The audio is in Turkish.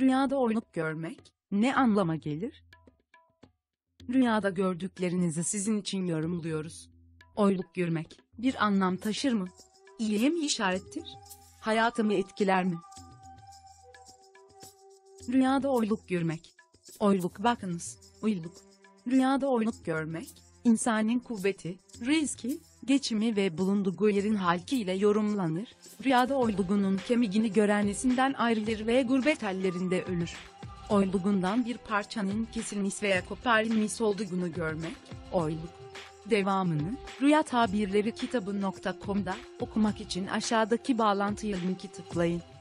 Rüyada oyluk görmek ne anlama gelir? Rüyada gördüklerinizi sizin için yorumluyoruz. Oyluk görmek bir anlam taşır mı? İyiye mi işarettir? Hayatımı etkiler mi? Rüyada oyluk görmek. Oyluk bakınız, uyluk. Rüyada oyluk görmek, insanın kuvveti, rizki, geçimi ve bulunduğu yerin halkiyle yorumlanır. Rüyada oylugunun kemigini görenlisinden ayrılır ve gurbet hallerinde ölür. Oylugundan bir parçanın kesilmiş veya koparılmış olduğunu görmek, oyluk. Devamını Rüya Tabirleri Kitabı.com'da okumak için aşağıdaki bağlantıya linki tıklayın.